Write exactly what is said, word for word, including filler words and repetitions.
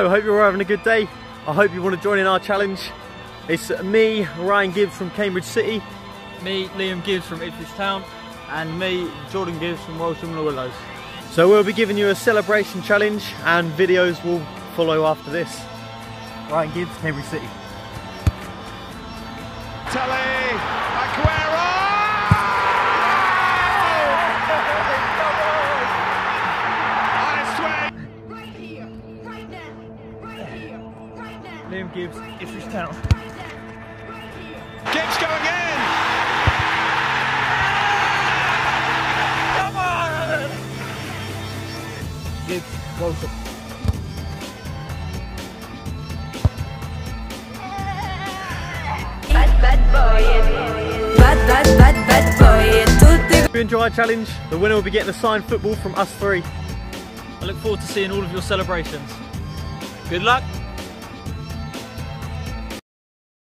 I hope you're all having a good day. I hope you want to join in our challenge. It's me, Ryan Gibbs from Cambridge City. Me, Liam Gibbs from Ipswich Town. And me, Jordan Gibbs from Walsham-le-Willows. So we'll be giving you a celebration challenge and videos will follow after this. Ryan Gibbs, Cambridge City. Telly! Liam Gibbs, Ipswich Town. Gibbs going in! Come on! Gibbs, Walsham. Bad, bad boy. Bad, bad, bad, bad boy. If you enjoy our challenge, the winner will be getting a signed football from us three. I look forward to seeing all of your celebrations. Good luck.